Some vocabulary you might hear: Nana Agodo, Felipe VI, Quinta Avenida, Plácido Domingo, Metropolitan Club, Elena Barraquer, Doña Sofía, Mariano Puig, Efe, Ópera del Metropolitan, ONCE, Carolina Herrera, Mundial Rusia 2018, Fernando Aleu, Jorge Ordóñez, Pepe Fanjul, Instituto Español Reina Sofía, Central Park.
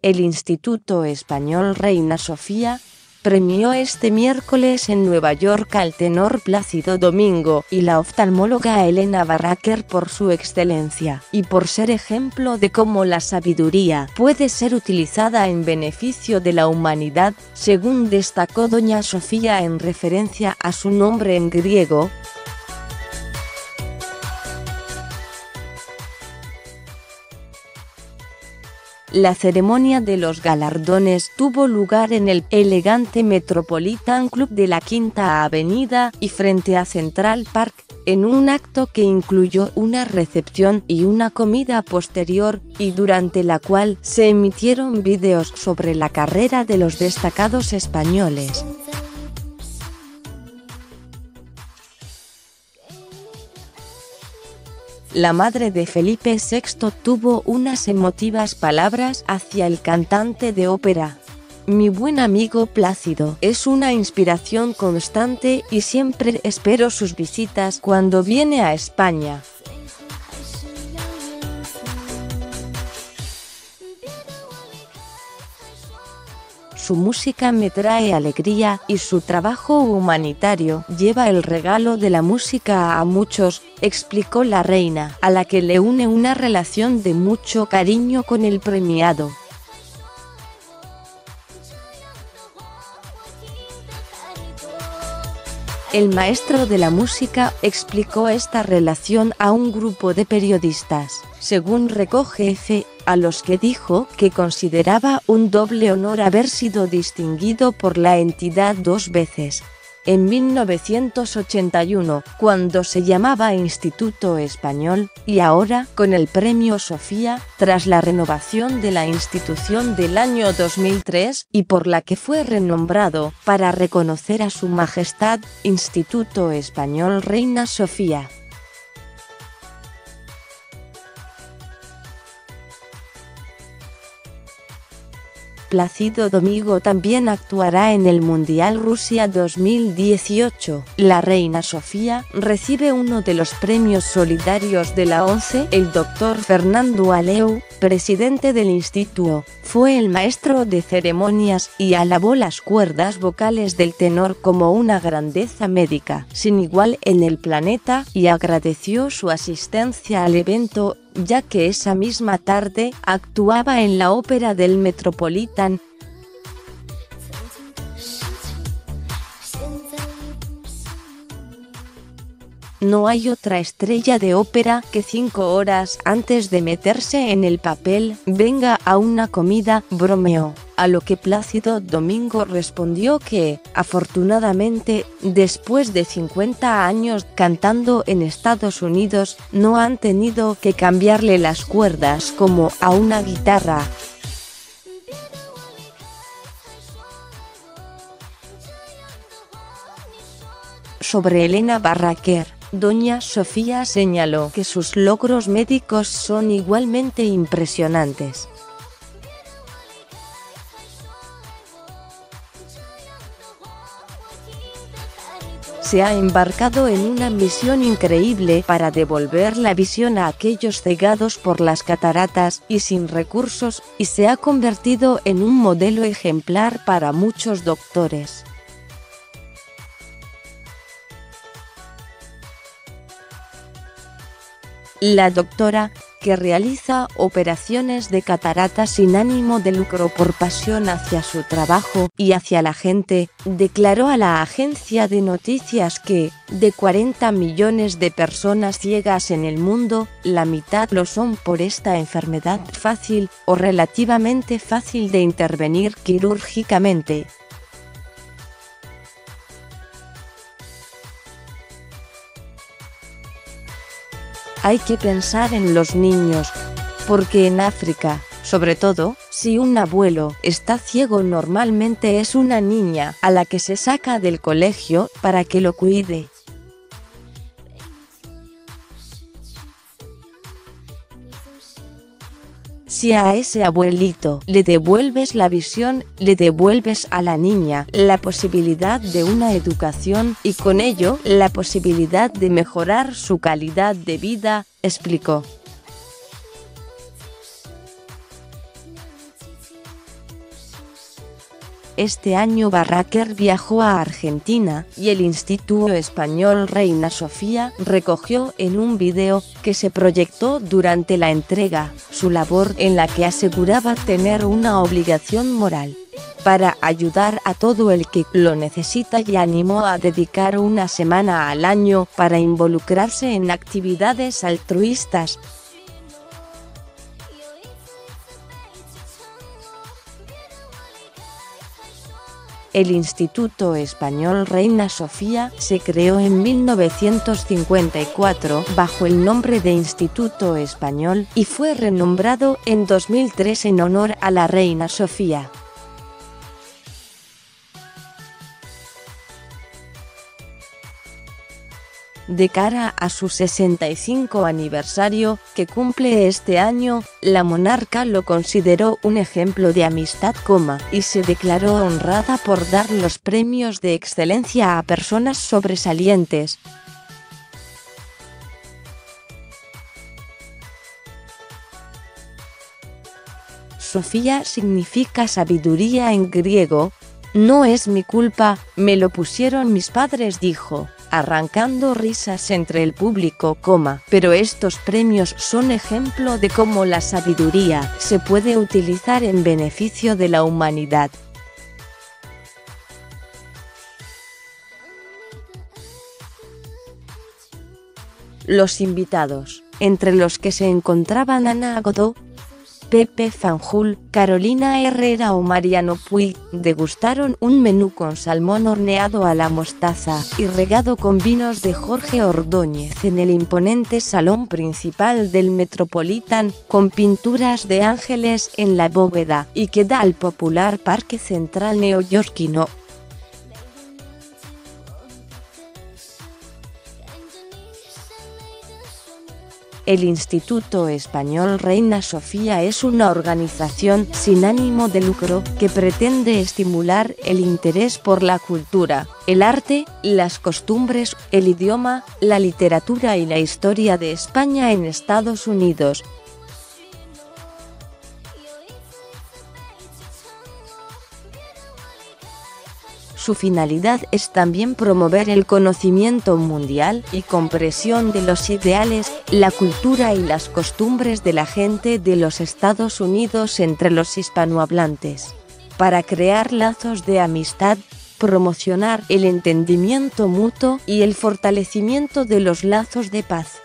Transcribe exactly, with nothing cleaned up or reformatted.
El Instituto Español Reina Sofía premió este miércoles en Nueva York al tenor Plácido Domingo y la oftalmóloga Elena Barraquer por su excelencia y por ser ejemplo de cómo la sabiduría puede ser utilizada en beneficio de la humanidad, según destacó Doña Sofía en referencia a su nombre en griego. La ceremonia de los galardones tuvo lugar en el elegante Metropolitan Club de la Quinta Avenida y frente a Central Park, en un acto que incluyó una recepción y una comida posterior, y durante la cual se emitieron vídeos sobre la carrera de los destacados españoles. La madre de Felipe sexto tuvo unas emotivas palabras hacia el cantante de ópera. Mi buen amigo Plácido es una inspiración constante y siempre espero sus visitas cuando viene a España. Su música me trae alegría y su trabajo humanitario lleva el regalo de la música a muchos, explicó la reina, a la que le une una relación de mucho cariño con el premiado. El maestro de la música explicó esta relación a un grupo de periodistas, según recoge Efe, a los que dijo que consideraba un doble honor haber sido distinguido por la entidad dos veces. En mil novecientos ochenta y uno, cuando se llamaba Instituto Español, y ahora con el Premio Sofía, tras la renovación de la institución del año dos mil tres y por la que fue renombrado, para reconocer a Su Majestad, Instituto Español Reina Sofía. Plácido Domingo también actuará en el Mundial Rusia dos mil dieciocho. La reina Sofía recibe uno de los premios solidarios de la ONCE. El doctor Fernando Aleu, presidente del instituto, fue el maestro de ceremonias y alabó las cuerdas vocales del tenor como una grandeza médica sin igual en el planeta y agradeció su asistencia al evento, ya que esa misma tarde actuaba en la Ópera del Metropolitan. No hay otra estrella de ópera que cinco horas antes de meterse en el papel venga a una comida, bromeó, a lo que Plácido Domingo respondió que, afortunadamente, después de cincuenta años cantando en Estados Unidos, no han tenido que cambiarle las cuerdas como a una guitarra. Sobre Elena Barraquer, Doña Sofía señaló que sus logros médicos son igualmente impresionantes. Se ha embarcado en una misión increíble para devolver la visión a aquellos cegados por las cataratas y sin recursos, y se ha convertido en un modelo ejemplar para muchos doctores. La doctora, que realiza operaciones de cataratas sin ánimo de lucro por pasión hacia su trabajo y hacia la gente, declaró a la agencia de noticias que, de cuarenta millones de personas ciegas en el mundo, la mitad lo son por esta enfermedad fácil o relativamente fácil de intervenir quirúrgicamente. Hay que pensar en los niños, porque en África, sobre todo, si un abuelo está ciego normalmente es una niña a la que se saca del colegio para que lo cuide. Si a ese abuelito le devuelves la visión, le devuelves a la niña la posibilidad de una educación y con ello la posibilidad de mejorar su calidad de vida, explicó. Este año Barraquer viajó a Argentina, y el Instituto Español Reina Sofía recogió en un video, que se proyectó durante la entrega, su labor en la que aseguraba tener una obligación moral para ayudar a todo el que lo necesita, y animó a dedicar una semana al año para involucrarse en actividades altruistas. El Instituto Español Reina Sofía se creó en mil novecientos cincuenta y cuatro bajo el nombre de Instituto Español y fue renombrado en dos mil tres en honor a la Reina Sofía. De cara a su sesenta y cinco aniversario, que cumple este año, la monarca lo consideró un ejemplo de amistad, y se declaró honrada por dar los premios de excelencia a personas sobresalientes. Sofía significa sabiduría en griego. «No es mi culpa, me lo pusieron mis padres», dijo, arrancando risas entre el público, coma, pero estos premios son ejemplo de cómo la sabiduría se puede utilizar en beneficio de la humanidad. Los invitados, entre los que se encontraban Nana Agodo, Pepe Fanjul, Carolina Herrera o Mariano Puig, degustaron un menú con salmón horneado a la mostaza y regado con vinos de Jorge Ordóñez en el imponente salón principal del Metropolitan, con pinturas de ángeles en la bóveda y que da al popular parque central neoyorquino. El Instituto Español Reina Sofía es una organización sin ánimo de lucro que pretende estimular el interés por la cultura, el arte, las costumbres, el idioma, la literatura y la historia de España en Estados Unidos. Su finalidad es también promover el conocimiento mundial y comprensión de los ideales, la cultura y las costumbres de la gente de los Estados Unidos entre los hispanohablantes, para crear lazos de amistad, promocionar el entendimiento mutuo y el fortalecimiento de los lazos de paz.